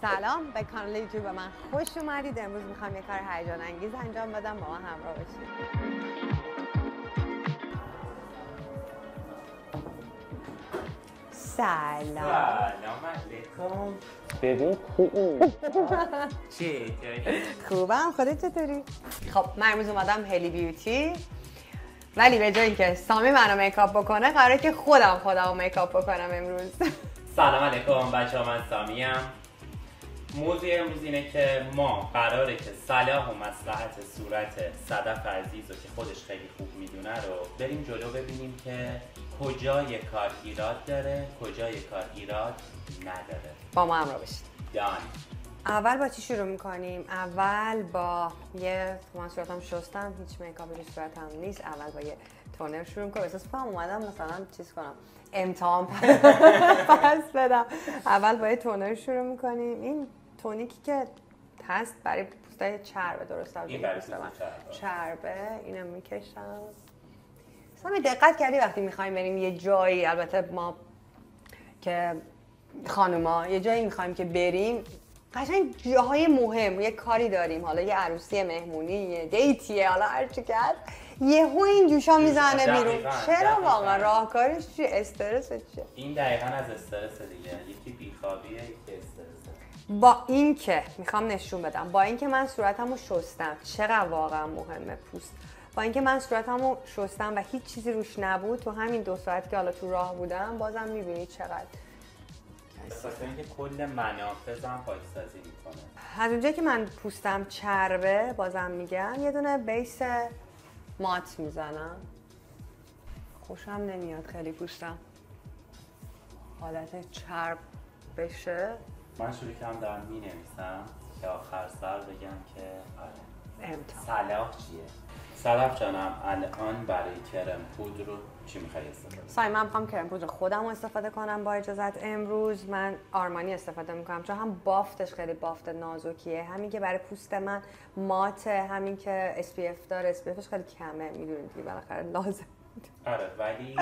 سلام به کانال یوتیوب من خوش اومدید. امروز میخوام یه کار هیجان انگیز انجام بدم، با من همراه باشید. سلام علیکم. ببین خوبم. چطوری؟ خوبم، خودت چطوری؟ خب من امروز اومدم هلی بیوتی، ولی به جای اینکه سامی منو میکاپ بکنه قراره که خودم میکاپ بکنم امروز. سلام علیکم بچه‌ها، من سامی ام. موضوع امروز اینه که ما قراره که صلاح و مصلحت صورت صدف عزیز رو که خودش خیلی خوب میدونه رو بریم جلو، ببینیم که کجای کار ایراد داره، کجای کار ایراد نداره. با ما همراه بشید. دان. اول با چی شروع میکنیم؟ اول با یه من صورتم شستم، هیچ میکاپی روی صورتم نیست. اول با یه تونر شروع میکنم. احساس پام اومدم مثلا چیز کنم، امتحان پس بدم. اول با یه تونر شروع میکنیم. این تونیکی که هست برای پوستای چربه، درسته؟ این برای پوستای چربه. اینم میکشم. سامی دقت کردی وقتی میخوایم بریم یه جایی، البته ما که خانوما یه جایی میخوایم که بریم، قشنگ جاهای مهم، یه کاری داریم، حالا یه عروسی، مهمونی، یه دیتیه، حالا هرچی که هست، یهو این جوشا میزنه بیرون. چرا واقعا؟ راهکارش چیه؟ استرسه چیه؟ این دقیقاً از استرسه دیگه. یکی بیخوابیه، یکی استرسه. با اینکه میخوام نشون بدم، با اینکه من صورتمو شستم، چقدر واقعا مهمه پوست. با اینکه من صورتمو شستم و هیچ چیزی روش نبود، تو همین 2 ساعت که حالا تو راه بودم بازم میبینی چقدر. احساس اینکه کل منافذم پاکسازی میکنه. از اونجایی که من پوستم چربه، بازم میگم یه دونه بیس مات میزنم. خوشم نمیاد خیلی پوستم حالت چرب بشه. من شروع کم دارم می نویسم که آخر سر بگم که آره صلاح چیه؟ صلاح جانم الان برای کرم پودر رو چی میخوایی استفاده؟ سامی من میخوام کرم پودر خودم رو استفاده کنم. با اجازت امروز من آرمانی استفاده میکنم، چون هم بافتش خیلی بافت نازکیه، همین که برای پوست من ماته، همین که SPF داره. SPFش خیلی کمه، میدونید دیگه، بالاخره لازم. آره، ولی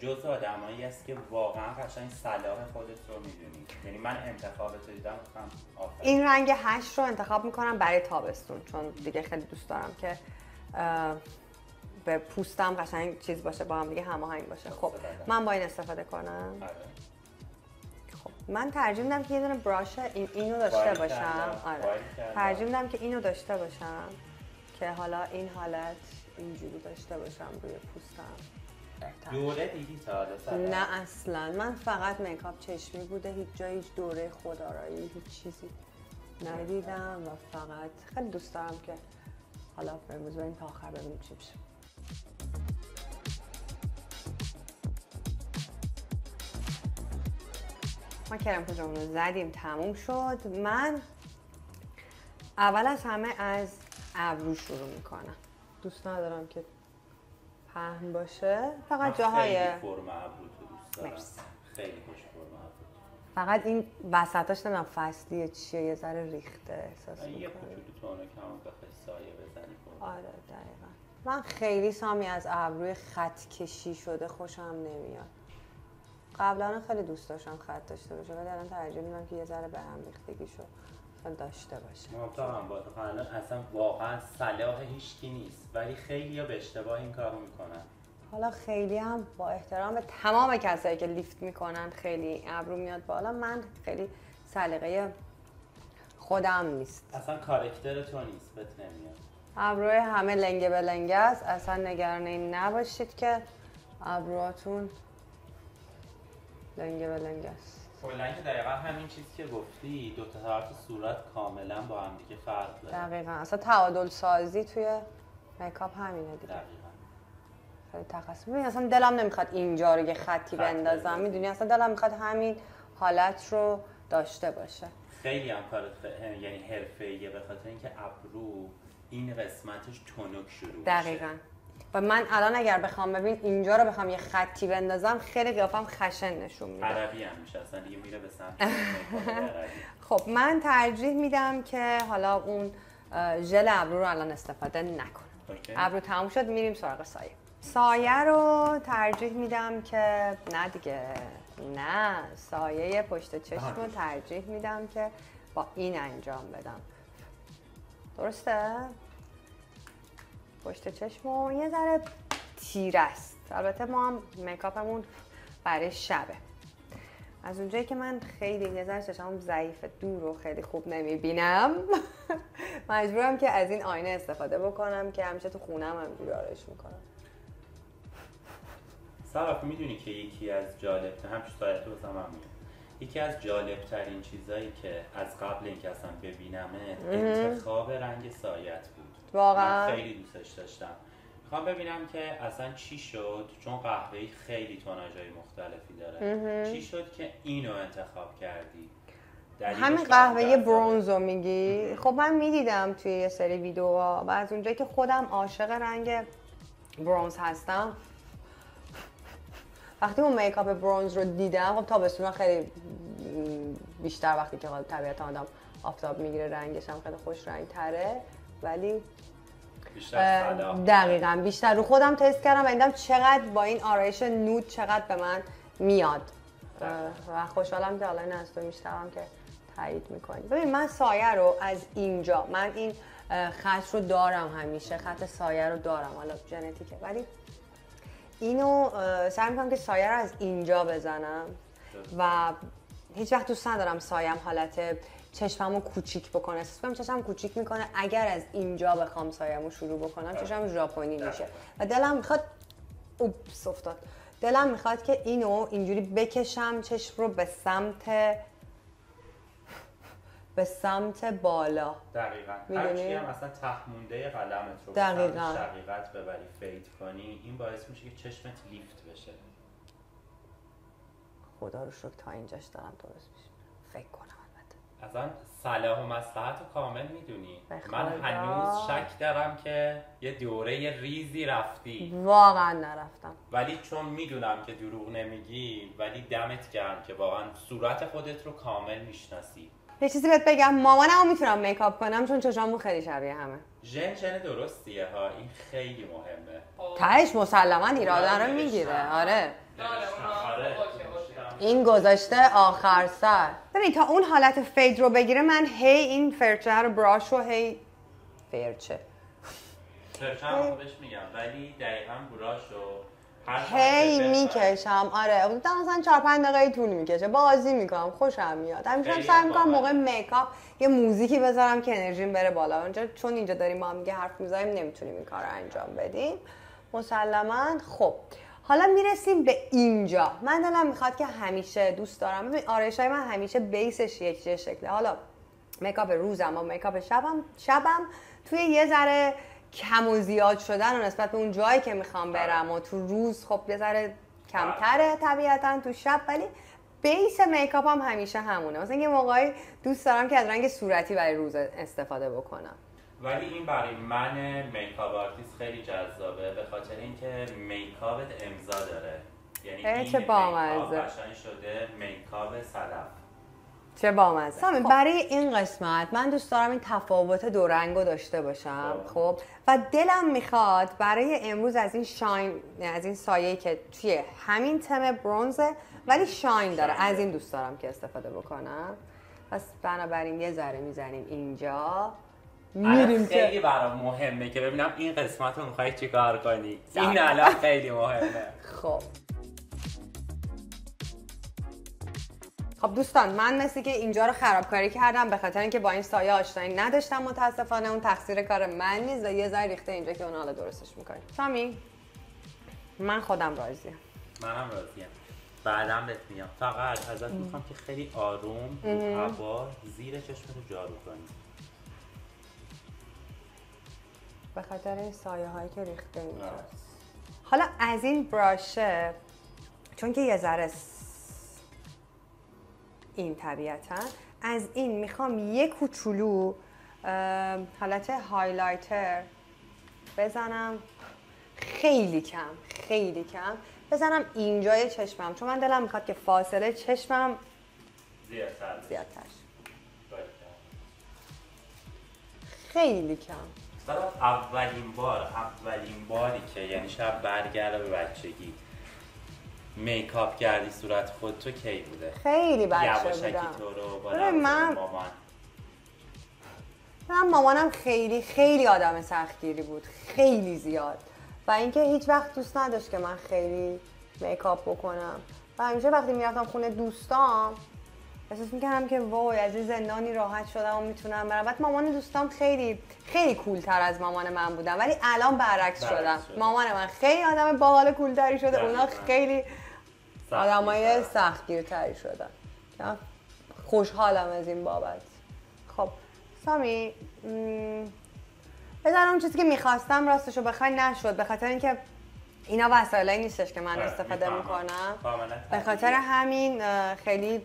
جزء آدمایی است که واقعا قشنگ صلاح خودت رو میدونی. یعنی من انتخابت رو دیدم گفتم آفرین. این رنگ 8 رو انتخاب میکنم برای تابستون، چون دیگه خیلی دوست دارم که به پوستم قشنگ چیز باشه، با هم دیگه هماهنگ باشه. خب من با این استفاده کنم. آره. خب من ترجیح میدم که یه دونه براش اینو داشته باشم. آره. ترجیح میدم که اینو داشته باشم که حالا این حالت اینجوری داشته باشم روی پوستم. دوره دیجیتال نه اصلا، من فقط میکاپ چشمی بوده، هیچ جایی هیچ دوره خودآرایی هیچ چیزی ندیدم و فقط خیلی دوست دارم که حالا امروز بریم تا آخر ببینیم چی میشه. ما کرم پودرمون رو زدیم، تموم شد. من اول از همه از ابرو شروع میکنم. دوست ندارم که پهن باشه، فقط جاهای خیلی فرم ابرو دوست دارم. مرسی. خیلی خوش فرم ابرو. فقط این وسطاش نمیدونم فصلیه چیه، یه ذره ریخته احساس می‌کنم. یه کوچولو تونو کم بخوای سایه بزنی. آره دقیقاً. من خیلی سامی از ابروی خط کشی شده خوشم نمیاد. قبلا خیلی دوست داشتم خط داشته باشه، ولی الان ترجیح میدم که یه ذره به هم ریختگیشو داشته باشه. موافقم هم با تو. اصلا واقعا صلاح هیچکی نیست، ولی خیلی ها به اشتباه این کارو میکنن. حالا خیلی هم با احترام به تمام کسایی که لیفت میکنن، خیلی ابرو میاد بالا، من خیلی سلیقه خودم نیست. اصلا کاراکتر تو نیست، بهت نمیاد. ابروی همه لنگه به لنگه است، اصلا نگران این نباشید که ابروهاتون لنگه به لنگه است. کلاً که دقیقاً همین چیزی که گفتی، دو تا طرف صورت کاملاً با هم دیگه فرق داره. دقیقاً. اصلا تعادل سازی توی میکاپ همینه دیگه. دقیقاً. خیلی تخصصی. اصلا دلم نمیخواد اینجا رو یه خطی بندازم. میدونی اصلا دلم میخواد همین حالت رو داشته باشه. خیلی هم کارت یعنی حرفه‌ایه، به خاطر اینکه ابرو این قسمتش تونک شروع. دقیقاً. و من الان اگر بخوام ببین اینجا رو بخوام یه خطی بندازم، خیلی قیافم خشن نشون میده. عربی هم میشه اصلا دیگه، میره به سمت. خب من ترجیح میدم که حالا اون ژل ابرو رو الان استفاده نکنم. ابرو تموم شد، میریم سراغ سایه. سایه رو ترجیح میدم که نه دیگه، نه سایه پشت چشم رو ترجیح میدم که با این انجام بدم. درسته؟ پشت چشم رو یه ذره تیره است. البته ما هم میکاپمون برای شبه. از اونجایی که من خیلی نظر چشمم ضعیفه، دور رو خیلی خوب نمیبینم مجبورم که از این آینه استفاده بکنم که همیشه تو خونم هم بیارش میکنم. صرف میدونی که یکی از جالبتر یکی از جالبترین چیزایی که از قبل اینکه اصلا ببینمه انتخاب رنگ سایت بود. واقعا من خیلی دوستش داشتم. میخوام ببینم که اصلا چی شد، چون قهوه‌ای خیلی توناژهای مختلفی داره، چی شد که اینو انتخاب کردی؟ همین قهوه برونز رو میگی؟ خب من میدیدم توی یه سری ویدیوها و از اونجایی که خودم عاشق رنگ برونز هستم، وقتی اون میکاپ برونز رو دیدم، خب تابستون خیلی بیشتر وقتی که طبیعت آدم آفتاب میگیره رنگش هم خیلی خوش رنگ تره، ولی دقیقاً بیشتر رو خودم تست کردم و دیدم چقدر با این آرایش نود چقدر به من میاد و خوشحالم که الان از تو میشتم که تایید میکنی. ببین من سایه رو از اینجا، من این خط رو دارم، همیشه خط سایه رو دارم، حالا ژنتیکه، ولی اینو سعی میکنم که سایه رو از اینجا بزنم و هیچ وقت دوست ندارم سایم حالت چشممو کوچیک بکنه. احساس می‌کنم چشمم کوچیک میکنه اگر از اینجا بخوام سایمو شروع بکنم، چشمم ژاپنی میشه و دلم میخواد اوپس افتاد، دلم میخواد که اینو اینجوری بکشم چشم رو به سمت بالا. دقیقاً. هرچی هم اصلا تهمونده قلمت رو به شقیقت ببری، فید کنی، این باعث میشه که چشمت لیفت بشه. خدا رو شکر تا اینجاش دارم درست میشه فکر کنم. اصلا صلاح و مصلحت رو کامل میدونی. من هنوز شک دارم که یه دوره ریزی رفتی. واقعا نرفتم، ولی چون میدونم که دروغ نمیگی، ولی دمت گرم که واقعا صورت خودت رو کامل میشناسی. یه چیزی بهت بگم، مامانمو میتونم میکاپ کنم چون چشامو خیلی شبیه همه. ژن درستیه ها، این خیلی مهمه. تهش مسلما ایرادن رو میگیره. آره این گذاشته آخر سر. ببین تا اون حالت فید رو بگیره، من هی این فرچه رو براش رو هی فرچه رو بهش میگم، ولی دقیقا براش رو هی میکشم. آره مثلا 4-5 دقیقه طول میکشه، بازی میکنم، خوشم میاد. همیشه سعی میکنم موقع میکاپ یه موزیکی بذارم که انرژیم بره بالا. اونجا چون اینجا داریم ما هم دیگه حرف میزنیم نمیتونیم این کار رو انجام بدیم مسلما. خب حالا میرسیم به اینجا. من دلم میخواد که همیشه دوست دارم، ببین آرایش های من همیشه بیسش یک شکله. حالا میکاپ روزم و میکاپ شبم توی یه ذره کم و زیاد شدن و نسبت به اون جایی که میخوام برم و تو روز خب یه ذره کمتره طبیعتا تو شب، ولی بیس میکاپ هم همیشه همونه. مثلا یه موقعی دوست دارم که از رنگ صورتی برای روز استفاده بکنم، ولی این برای من میکاپ آرتیست خیلی جذابه به خاطر اینکه میکاپت امضا داره. یعنی چه بامزه قشنگ شده میکاپ صدف، چه بامزه. سامی برای این قسمت من دوست دارم این تفاوت دو رنگو داشته باشم. خب و دلم میخواد برای امروز از این شاین، از این سایه‌ای که توی همین تم برونزه ولی شاین داره، از این دوست دارم که استفاده بکنم. پس بنابراین یه ذره میزنیم اینجا. میریم که خیلی برام مهمه که ببینم این قسمت رو میخوای چیکار کنی. این الان خیلی مهمه. خب دوستان من مثل که اینجا رو خرابکاری کردم به خاطر اینکه با این سایه آشنایی نداشتم متاسفانه. اون تقصیر کار من نیست و یه ذره ریخته اینجا که اون حالا درستش میکنیم. سامی من خودم راضیم. منم راضیم. بعدم بهت میام. فقط ازت میخوام که خیلی آروم هوا زیر چشمتو جارو کنی. به خاطر این سایه هایی که ریخته اینجاست. حالا از این براشه چون که یه ذره این طبیعتا از این میخوام یه کوچولو حالت هایلایتر بزنم، خیلی کم بزنم اینجای چشمم، چون من دلم میخواد که فاصله چشمم زیادتر. خیلی کم. صدف اولین باری که یعنی شب برگرده به بچگی میکاپ کردی صورت خودتو کی بوده؟ خیلی بچه بودم. من مامانم خیلی آدم سختگیری بود، خیلی زیاد، و اینکه هیچ وقت دوست نداشت که من خیلی میکاپ بکنم و همیشه وقتی میرفتم خونه دوستام احساس میکردم که وای از این زندانی راحت شدم و میتونم برم. بعد مامان دوستام خیلی کولتر از مامان من بودن، ولی الان برعکس شدم. مامان من خیلی آدم باحال کولتری شده، اونا خیلی آدمای سختگیرتری شدن. خوشحالم از این بابت. خب سامی، بذار اون چیزی که میخواستم راستشو بخوای نشد، به خاطر اینکه اینا وسایلی نیستش که من استفاده میکنم، به خاطر همین خیلی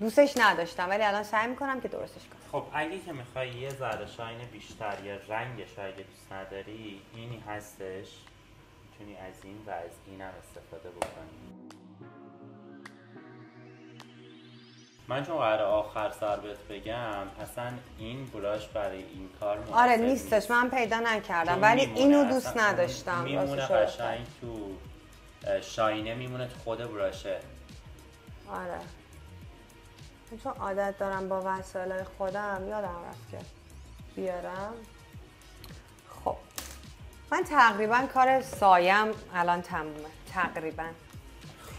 دوستش نداشتم، ولی الان سعی میکنم که درستش کنم. خب اگه که میخوای یه ذره شاین بیشتر یا رنگش اگه دوست نداری، اینی هستش، میتونی از این و از اینم استفاده بکنی. من چون قراره آخر سر بهت بگم، اصلا این بلاش برای این کار مناسب آره نیستش، من پیدا نکردم، ولی اینو دوست نداشتم. میمونه قشنگ تو شاینه، میمونه تو خود براشه. آره چون عادت دارم با وسایل خودم، یادم رفت که بیارم. خب من تقریبا کار سایم الان تمومه تقریبا.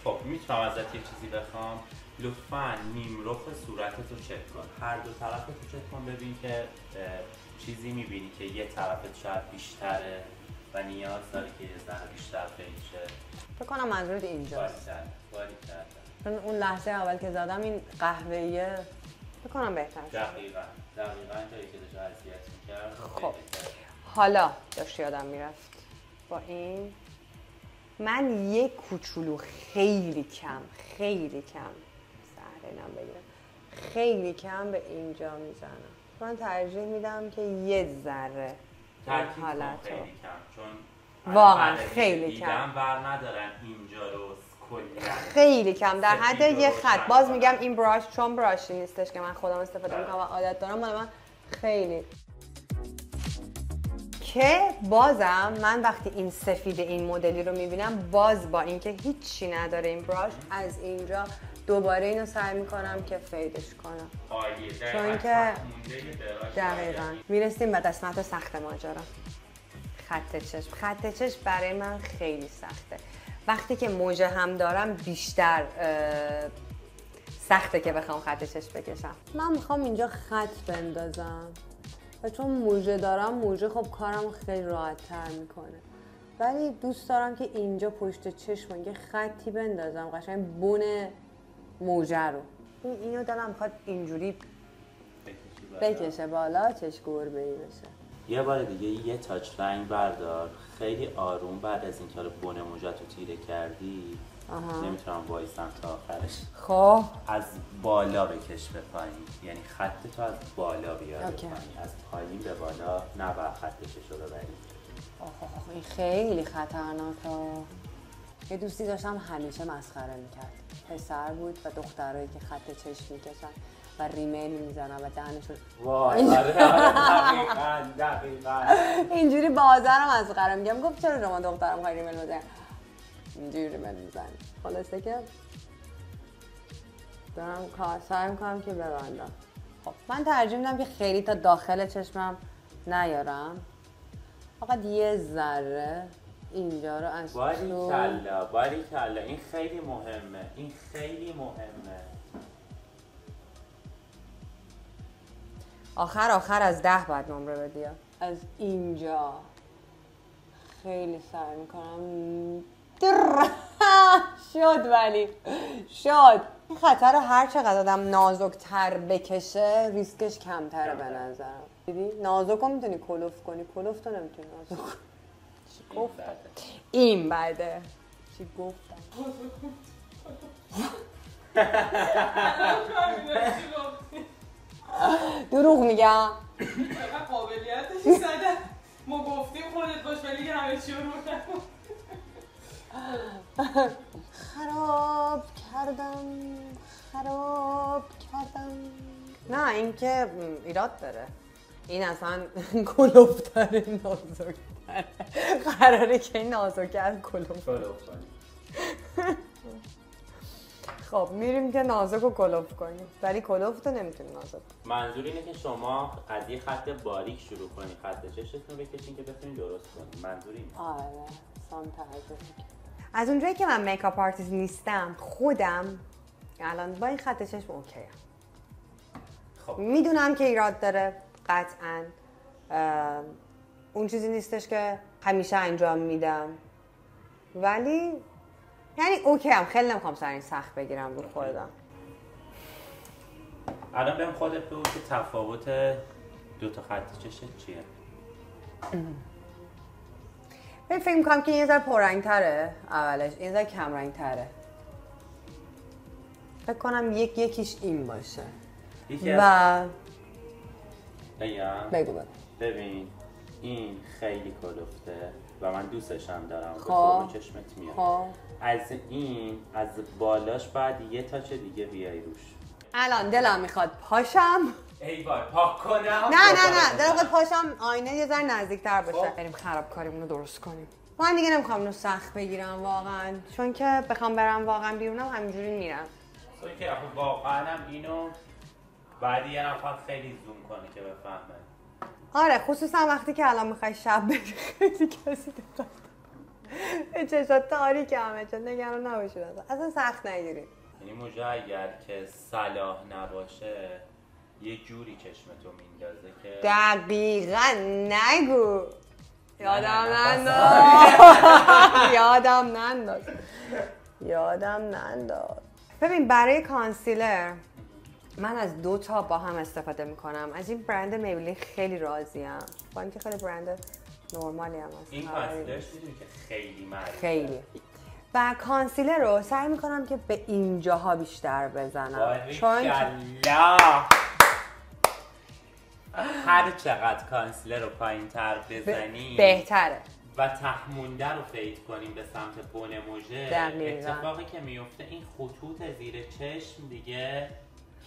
خب میتونم ازت یه چیزی بخوام؟ لطفاً نیمرخ صورتتو چک کن، هر دو طرفتو چک کن، ببین که چیزی میبینی که یه طرفت شاید بیشتره و نیاز داره که یه ذره بیشتر بشه. فکر کنم منظورت اینجاست. اون لحظه اول که زدم این قهوه‌ای فکر کنم بهتر شد. دقیقاً جایی که داشت اذیت می‌کرد. خب حالا داشت یادم میرفت با این من یک کوچولو خیلی کم سهرینم بگیرم، خیلی کم به اینجا میزنم. من ترجیح میدم که یه ذره ترکیب کنم، خیلی کم، چون واقعا خیلی کم بر ندارن اینجا رو کلی، خیلی کم در حد یه خط. باز میگم این براش چون براشی نیستش که من خودم استفاده میکنم و عادت دارم، من خیلی که بازم من وقتی این سفید این مدلی رو میبینم، باز با اینکه هیچی نداره این براش، از اینجا دوباره اینو سعی میکنم که فیدش کنم، چون که دقیقا میرسیم به قسمت سخت ماجرا، خط چشم برای من خیلی سخته. وقتی که موجه هم دارم بیشتر سخته که بخوام خط چشم بکشم. من میخوام اینجا خط بندازم و چون موجه دارم، موجه خب کارم خیلی راحت‌تر میکنه، ولی دوست دارم که اینجا پشت چشم یه خطی بندازم قشنگ بن موجه رو. اینو دلم میخواد اینجوری بکشه بالا، چش گربه ای بشه. یه بار دیگه یه تاچ رنگ بردار، خیلی آروم، بعد از این کار بن موجه تو تیره کردی. نمیتونم وایسم تا آخرش. خب از بالا بکش به پایین، یعنی خط تو از بالا بیار به پایین، از پایین به بالا، نه بر خطشو ببری. این خیلی خطرناکه. یه دوستی داشتم همیشه مسخره میکرد، پسر بود و دخترایی که خط چشم میکشن و ریمیل میزنن و دهنشون وای دقیقاً اینجوری بازرم مسخره میگم، گفت چرا شما دخترم خیلی ریمیل میزنن؟ اینجوری من میزنم. خلاصه که دارم سعی میکنم که ببندم. خب من ترجیح میدم که خیلی تا داخل چشمم نیارم، فقط یه ذره اینجا رو اشکلو. باریکلا این خیلی مهمه، آخر از 10 بعد نمره بدی. از اینجا خیلی سعی میکنم شد، ولی شد. این خطر رو هر چقدر آدم نازکتر بکشه ریسکش کمتره به نظرم. دیدی؟ نازک رو میتونی کلوف کنی، کلوف تو نمیتونی نازک کنی. چی گفتم؟ این بعده چی گفتم؟ دروغ میگم؟ چقدر قابلیتشی صدف، ما گفتیم خودت باش، ولی که همه چی رو نکنم خراب کردم. نه اینکه ایراد داره، این اصلا گلوفتره نازکتره. قراره که این نازکه از گلوفتره. خب میریم که نازک رو کلوف کنیم، ولی کلوف تو نمیتونی نازک. منظور اینه که شما از یه خط باریک شروع کنید، خط چشتون بکشین که بتونید درست کنید. منظور اینه. آره سمت از اونجایی که من میکاپ آرتیست نیستم خودم، الان با این خط چشم اوکیه. خب میدونم که ایراد داره قطعا، اون چیزی نیستش که همیشه انجام میدم، ولی یعنی اوکی هم. خیلی نمیخوام سر این سخت بگیرم رو خوردم. الان بهم خودت بگو که تفاوت دو تا خط چشت چیه؟ من فکر میکنم که این یه ذره پررنگ تره اولش، این ذره کم رنگ تره. فکر کنم یکیش این باشه. یکی و بگو ببین این خیلی کلفته و من دوستشم دارم و تو چشمت میاد. از این از بالاش بعد یه تاچ دیگه بیای روش. الان دلم میخواد پاشم ای وای پاک کنم. نه دلم پاشم آینه یه ذره نزدیکتر باشه. بریم خرابکاریمونو درست کنیم. من دیگه نمیخوام اینو سخت بگیرم واقعا، چون که بخوام برم واقعا بیرونم همینجوری میرم. سوی که واقعا هم اینو بعد یه نفر خیلی زوم کنه که بفهمه. آره خصوصا وقتی که الان میخوای شب بری خیلی کسی دقت کنه. چشات تاریکه همه چون نگران نباشید اصلا سخت نگیرید. یعنی موجه اگر که صلاح نباشه یه جوری چشمتو میندازه که دقیقاً نگو یادم ننداز. ببین برای کانسیلر من از دو تا با هم استفاده میکنم. از این برند میبلین خیلی راضیم، با اینکه خیلی برند نورمالی هم هست. این کانسیلرش میدونی که خیلی معروفه. خیلی. و کانسیلر رو سعی میکنم که به اینجاها بیشتر بزنم، چون هر چقدر کانسیلر رو پایین تر بزنیم بهتره و تهمونده رو فید کنیم به سمت بن موژه. اتفاقی که میفته این خطوط زیر چشم دیگه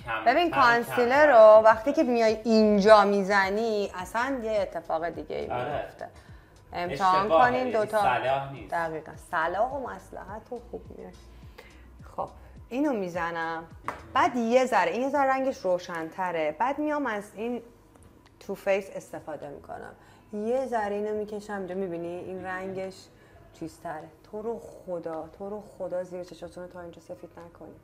کم. ببین کانسیلر رو وقتی که میای اینجا میزنی اصلا یه اتفاق دیگه ای میفته. امتحان کنیم دوتا. صلاح نیست. دقیقا صلاح و مصلحت رو خوب میاد. خب اینو میزنم بعد یه ذره این ذره رنگش روشن‌تره، بعد میام از این تو فیس استفاده میکنم. یه ذره اینو میکشم اینجا، میبینی این رنگش چیزتره. تو رو خدا زیر چشاتون تا اینجا سفید نکنی.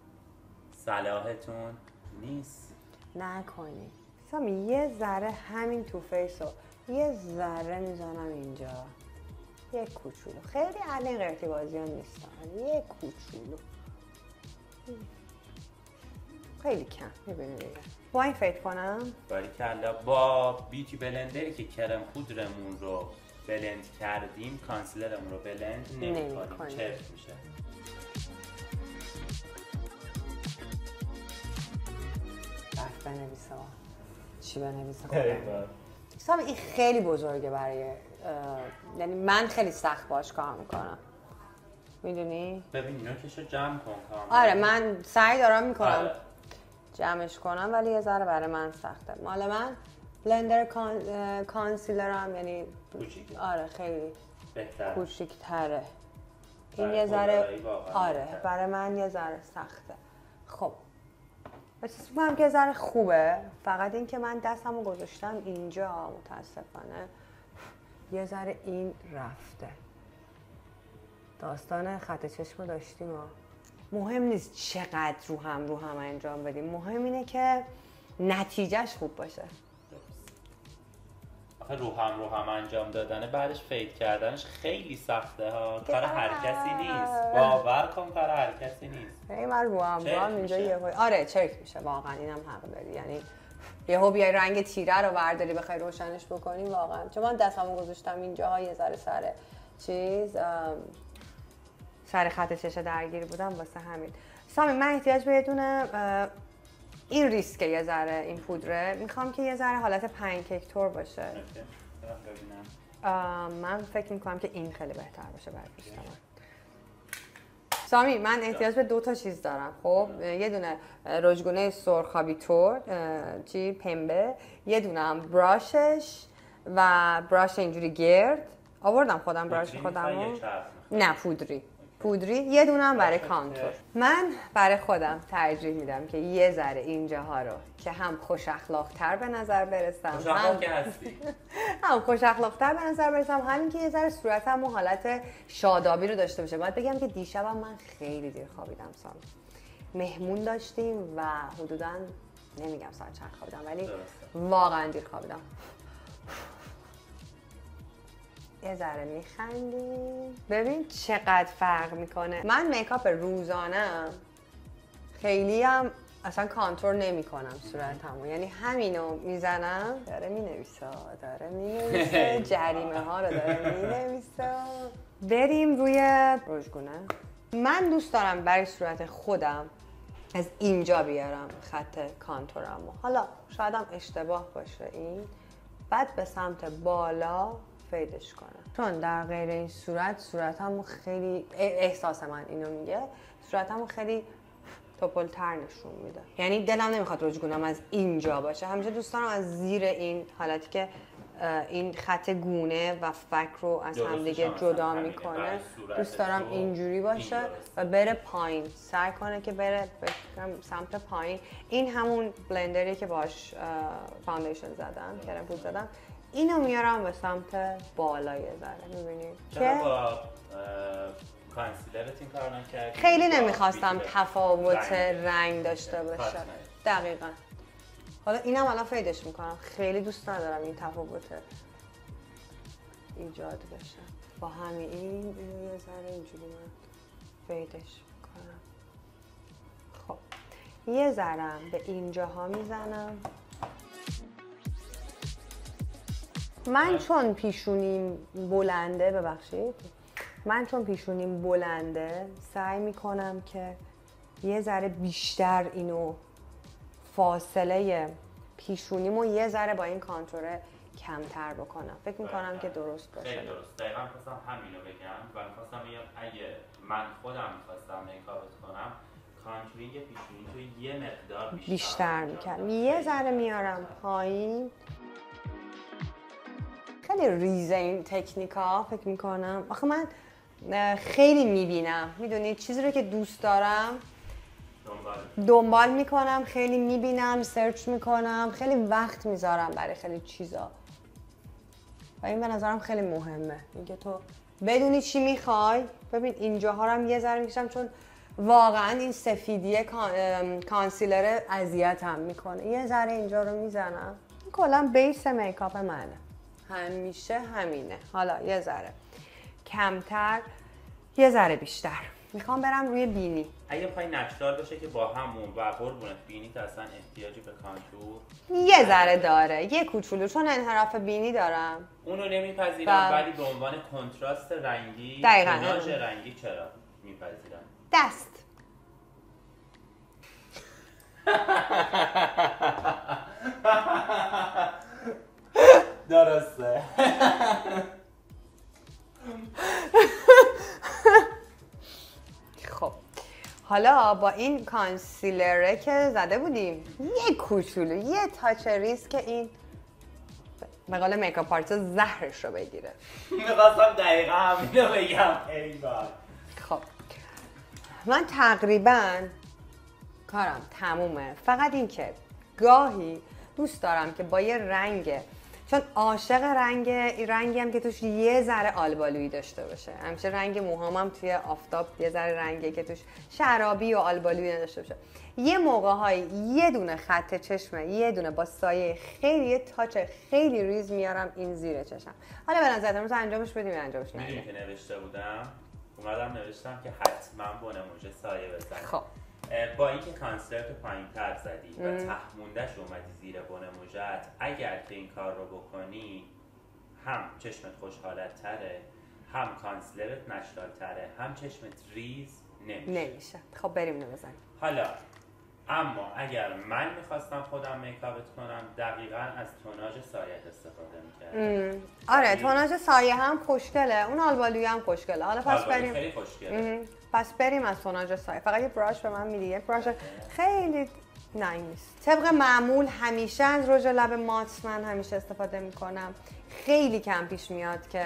صلاحتون نیست نکنی. سامی یه ذره همین تو فیس رو یه ذره میزنم اینجا، یه کوچولو. خیلی الان قرتی بازی ها نیستم، یه کوچولو خیلی کم. میبینید با این فید کنم. باریکلا. با بیوتی بلندری که کرم پودرمون رو بلند کردیم کانسیلرمون رو بلند نمی‌کنیم، چرت میشه. بخت بنویسا چی بنویسا خودم. این خیلی بزرگه برای یعنی من خیلی سخت باش کار میکنم میدونی؟ ببین اینا کشو جمع کن. آره من سعی دارم میکنم آره. جمعش کنم ولی یه ذره برای من سخته. مال من بلندر کانسیلرم یعنی کوچیکه. آره خیلی بهتر کوچیک‌تره. این یه ذره آره بهتر. برای من یه ذره سخته. خب بس میگم که یه ذره خوبه، فقط این که من دستمو گذاشتم اینجا متاسفانه یه ذره این رفته. داستان خط چشم داشتیم. مهم نیست چقدر رو هم انجام بدیم، مهم اینه که نتیجهش خوب باشه. آخه رو هم انجام دادنه بعدش فید کردنش خیلی سخته ها. کار هر کسی نیست، باور کن کار هر کسی نیست. این من رو هم اینجا یهو آره چرک میشه واقعا. اینم حق داری، یعنی یهو بیای رنگ تیره رو برداری بخوای روشنش بکنی واقعا. چون من دستمو گذاشتم اینجاها یه ذره سر چیز سر خط چشم درگیر بودم واسه همین. سامی من احتیاج به یه دونه این ریسکه یه ذره این پودره. میخوام که یه ذره حالت پنکیک تور باشه. من فکر میکنم که این خیلی بهتر باشه برای دوست من. سامی من احتیاج به دو تا چیز دارم خب، یه دونه رژگونه سرخ هابیتور چی پنبه، یه دونه هم براشش و براش اینجوری گرد آوردم خودم براش خودمو، نه پودری پودری، یه دونه هم برای کانتور. من برای خودم ترجیح میدم که یه ذره اینجاها رو که هم خوش اخلاق‌تر به نظر برسم، هم خوش اخلاق‌تر به نظر برسم، همین که یه ذره صورتم و حالت شادابی رو داشته باشه. باید بگم که دیشبم من خیلی دیر خوابیدم سامی. مهمون داشتیم و حدوداً نمیگم ساعت چند خوابیدم ولی واقعاً دیر خوابیدم. یه ذره میخندیم ببین چقدر فرق میکنه. من میکاپ روزانم خیلی هم اصلا کانتور نمیکنم صورتمو، یعنی همینو میزنم. داره مینویسه داره مینویسه جریمه ها رو داره مینویسه. بریم روی رژگونه. من دوست دارم برای صورت خودم از اینجا بیارم خط کانتورمو، حالا شاید هم اشتباه باشه این، بعد به سمت بالا فیدش کنم، چون در غیر این صورت صورتمو خیلی احساس من اینو میگه صورتمو خیلی توپلتر نشون میده، یعنی دلم نمیخواد رژگونم از اینجا باشه. همیشه دوست دارم از زیر این حالتی که این خط گونه و فک رو از همدیگه جدا میکنه دوست دارم اینجوری باشه و بره پایین، سعی کنه که بره سمت پایین. این همون بلندری که باش فاندیشن زدم کرم پود زدم، اینو میارم به سمت بالای ذره میبینید که با کانسیلرت این کارو نکردم، خیلی نمیخواستم تفاوت رنگ داشته باشه. دقیقاً حالا اینم الان فیدش میکنم، خیلی دوست ندارم این تفاوت ایجاد بشه. با همین اینو یه ذره اینجوری من فیدش میکنم. خب یه ذره به اینجاها میزنم. من چون پیشونیم بلنده، ببخشید من چون پیشونیم بلنده سعی میکنم که یه ذره بیشتر اینو فاصله پیشونیمو یه ذره با این کانتور کمتر بکنم. فکر میکنم که درست باشه. خیلی درست. دقیقا میخواستم همینو بگم و میخواستم بگم اگه من خودم میخواستم میکاپت کنم کانتورینگ پیشونی تو یه مقدار بیشتر میکنم، یه ذره میارم پایین. خیلی ریزه این تکنیکا فکر میکنم، آخه من خیلی میبینم میدونید، چیزی رو که دوست دارم دنبال میکنم، خیلی میبینم سرچ میکنم، خیلی وقت میذارم برای خیلی چیزا و این به نظرم خیلی مهمه اینکه تو بدونی چی میخوای. ببین اینجاها رو هم یه ذره میکشم چون واقعا این سفیدیه کانسیلر اذیتم میکنه، یه ذره اینجا رو میزنم. این کلا بیس میکاپ منه همیشه همینه. حالا یه ذره کمتر یه ذره بیشتر میخوام برم روی بینی. اگه پای نچرال باشه که با همون و قربونت بینی تا اصلا احتیاجی به کانتور یه ذره داره، یه کوچولو چون انحراف بینی دارم اونو نمیپذیرم ولی به عنوان کنتراست رنگی کناژ رنگی چرا میپذیرم. دست درسته. خب حالا با این کانسیلره که زده بودیم یه کوچولو یه تاچ ریز که این به قول میکاپ آرتیست زهرش رو بگیره. میخواستم دقیقا همینو بگم. خب من تقریبا کارم تمومه، فقط این که گاهی دوست دارم که با یه رنگ، چون عاشق رنگ این رنگی هم که توش یه ذره آلبالویی داشته باشه، همیشه رنگ موهامم توی آفتاب یه ذره رنگی که توش شرابی و آلبالویی نداشته باشه، یه موقع‌های یه دونه خط چشمه یه دونه با سایه خیلی تاچ خیلی ریز میارم این زیر چشم. حالا به نظرت امروز انجامش بدیم یا انجامش ندیم؟ میدونی که نوشته بودم اومدم نوشتم که حتما با نموجه سایه بزنم. خب با اینکه کانسیلر تو پایین‌تر زدی و تهمونده‌ش اومدی زیر بن موجت، اگر که این کار رو بکنی هم چشمت خوشحالتره، هم کانسیلرت نشدالتره، هم چشمت ریز نمیشه. خب بریم نو بزنیم. حالا اما اگر من میخواستم خودم میکاپت کنم دقیقاً از توناژ سایه استفاده میکردم. آره توناژ سایه هم خوشگله، اون آلبالوی هم خوشگله. حالا پس بریم خیلی خوشگله. پس بریم از توناژ سایه. فقط یه براش به من میدی، یه براش خیلی نایس. طبق معمول همیشه از رژ لب مات من همیشه استفاده میکنم. خیلی کم پیش میاد که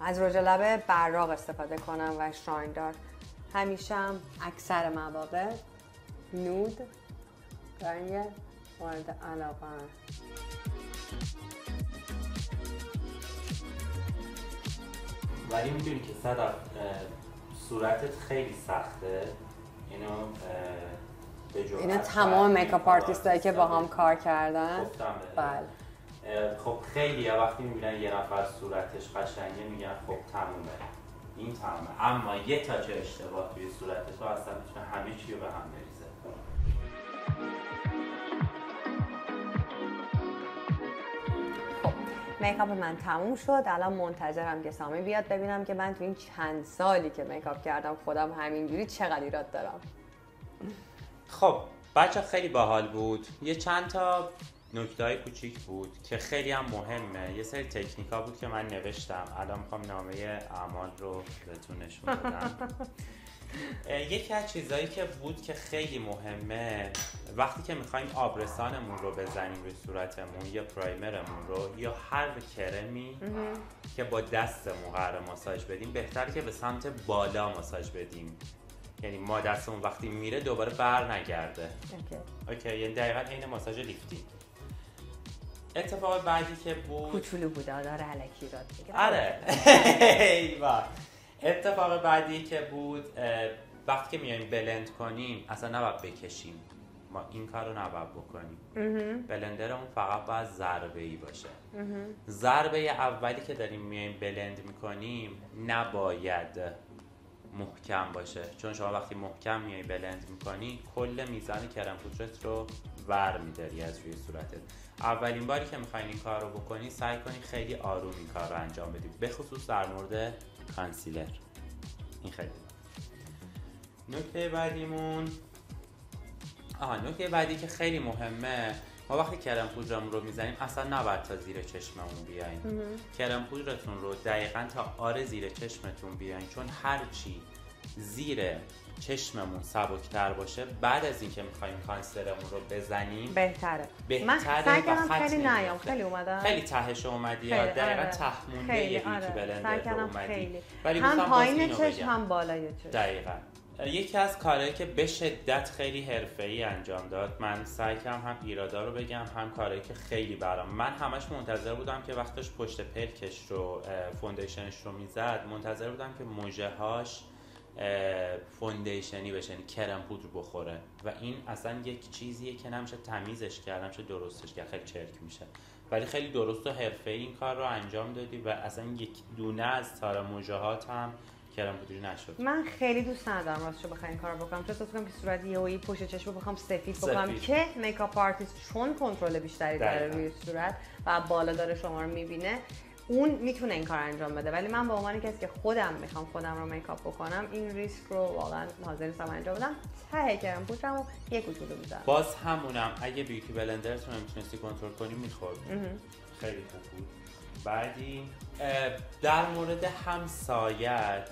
از رژ لب براق استفاده کنم و شایندار. همیشه هم اکثر مواقع نود رنگ مورد علاقه هم. ولی میدونی که صدف صورتت خیلی سخته، اینو تمام میکاپ آرتیستایی که با هم کار کردن بله. خب خیلی وقتی میبینن یه نفر صورتش قشنگه میگن خب تمومه، این تمومه، اما یه تاچ اشتباه توی صورت تو اصلا میتونه همه چی رو به هم بریزه. خب میکاپ من تموم شد، الان منتظرم که سامی بیاد ببینم که من تو این چند سالی که میکاپ کردم خودم همینجوری چقدر ایراد دارم. خب بچه خیلی باحال بود، یه چند تا نکته‌های کوچیک بود که خیلی هم مهمه، یه سری تکنیکا بود که من نوشتم، الان میخوام نامه اعمال رو بهتون نشون بدم. یکی از چیزایی که بود که خیلی مهمه وقتی که میخوایم آبرسانمون رو بزنیم روی صورتمون یا پرایمرمون رو یا هر کرمی که با دستمون قرار ماساژ بدیم، بهتره که به سمت بالا ماساژ بدیم، یعنی ما دستمون وقتی میره دوباره بر نگرده. اوکی، یعنی دقیقاً عین ماساژ لیفتینگ. اتفاق بعدی که بود کوچولو بود، داره الکی را دیگه. آره. ایوا. اتفاق بعدی که بود وقتی که میایم بلند کنیم اصلا نباید بکشیم. ما این کار رو نباید بکنیم. بلندرمون فقط باید ضربه‌ای باشه. ضربه اولی که داریم میایم بلند میکنیم نباید محکم باشه، چون شما وقتی محکم میای بلند میکنی کل میزان کرم پودرت رو ور میداری از روی صورتت. اولین باری که میخواین این کار رو بکنی سعی کنی خیلی آروم این کار رو انجام بدید، به خصوص در مورد کانسیلر. این خیلی نکته بعدیمون نکته بعدی که خیلی مهمه، ما وقتی کرم پودرمون رو میزنیم اصلا نباید تا زیر چشممون بیاین. کرم پودرتون رو دقیقاً تا آره زیر چشمتون بیاین، چون هرچی زیر چشممون سبکتر باشه بعد از اینکه میخوایم کانسیلرمون رو بزنیم بهتره. من سعی کردم خیلی نیام، خیلی اومدم خیلی تهش اومدی، دقیقاً تهمونده یکی بلندر رو اومدی، ولی هم پایین چشم هم بالای چشم. دقیقاً یکی از کارهایی که به شدت خیلی حرفه‌ای انجام داد، من سعی کردم هم ایرادا رو بگم هم کارهایی که خیلی برام، من همش منتظر بودم که وقتش پشت پلکش رو فوندیشنش رو میزد، منتظر بودم که موژه هاش فوندیشنی بشه، یعنی کرم پودر بخوره، و این اصلا یک چیزیه که نمیشه تمیزش کرد، نمیشه درستش کرد، خیلی چرک میشه، ولی خیلی درست و حرفه‌ای این کار رو انجام دادی و اصلا یک دونه از تار موژه‌هات هم کرم پودری نشد. من خیلی دوست ندارم راستش بخوام این کارو بکنم، چون فکر کنم که صورت یهویی پشت چشم رو بخوام سفید بکنم که میکاپ آرتیست چون کنترل بیشتری داره روی صورت و بالا داره شما رو میبینه، اون میتونه این کار انجام بده، ولی من به عنوان کسی که خودم میخوام خودم رو میکاپ بکنم این ریسک رو واقعا حاضر نیستم انجام بدم. ته کرم پودرمو یه کوچولو میذارم. باز همونم اگه بیوتی بلندرتون نمیتونستی کنترل کنی میخورد. خیلی خوب بود. بعدی در مورد هم سایت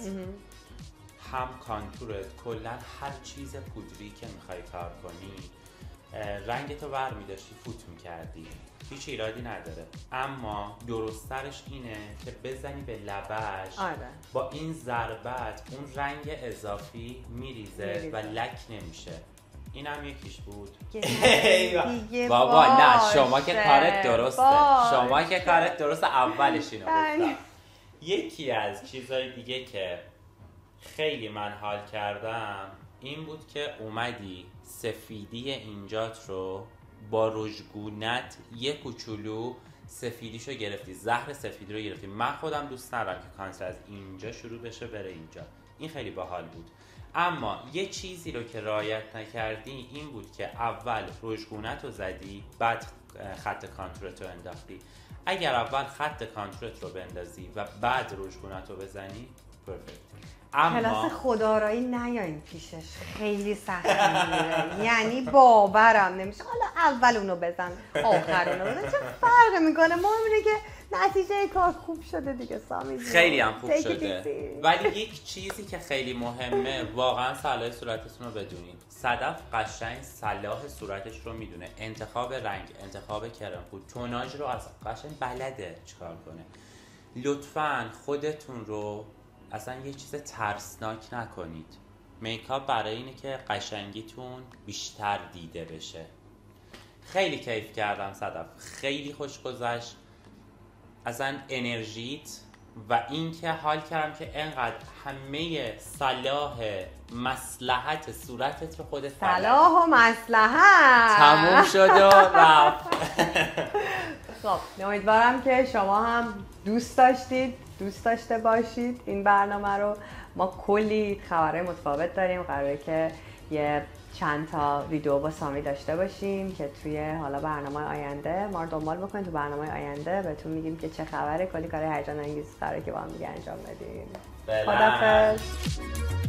هم کانتورت، کلا هر چیز پودری که میخوای کار کنی رنگتو ور میداشتی فوت میکردی، هیچ ایرادی نداره، اما درسترش اینه که بزنی به لبش. با این ضربت اون رنگ اضافی میریزه و لک نمیشه. این هم یکیش بود. بابا نه، شما که کارت درسته، شما که کارت درسته، اولش اینو گفتم. یکی از چیزهای دیگه که خیلی من حال کردم این بود که اومدی سفیدی اینجات رو با رژگونت یه کوچولو سفیدیشو گرفتی، زهر سفیدی رو گرفتی. من خودم دوست ندارم که کانسیلر از اینجا شروع بشه بره اینجا، این خیلی باحال بود. اما یه چیزی رو که رعایت نکردی این بود که اول رژگونت رو زدی بعد خط کانتورت رو انداختی. اگر اول خط کانتورت رو بندازی و بعد رژگونت رو بزنی پرفکت. کلاس خودآرایی نیاین پیشش، خیلی سخت میره. یعنی باورم نمیشه. حالا اول اونو بزن آخر اونو بزن چه فرق میکنه، ما میره که نتیجه کار خوب شده دیگه سامی. خیلی هم خوب شده. ولی یک چیزی که خیلی مهمه واقعا صلاح صورتتون رو بدونین. صدف قشنگ صلاح صورتش رو میدونه، انتخاب رنگ، انتخاب کرم پود، توناژ رو از قشنگ بلده چیکار کنه. لطفاً خودتون رو اصلا یه چیز ترسناک نکنید. میکاپ برای اینه که قشنگیتون بیشتر دیده بشه. خیلی کیف کردم صدف، خیلی خوش گذشت. اصلا انرژیت و اینکه حال کردم که انقدر همه صلاح مصلحت صورتت رو خودت صلاح و مصلحت تموم شد و رفت. خب امیدوارم که شما هم دوست داشتید، دوست داشته باشید این برنامه رو. ما کلی خبرهای متفاوت داریم، قراره که یه چند تا ویدیو با سامی داشته باشیم که توی حالا برنامه آینده ما رو دنبال بکنید. تو برنامه آینده بهتون میگیم که چه خبره، کلی کار هیجان انگیز قراره که با هم دیگه انجام بدیم. خدافظ.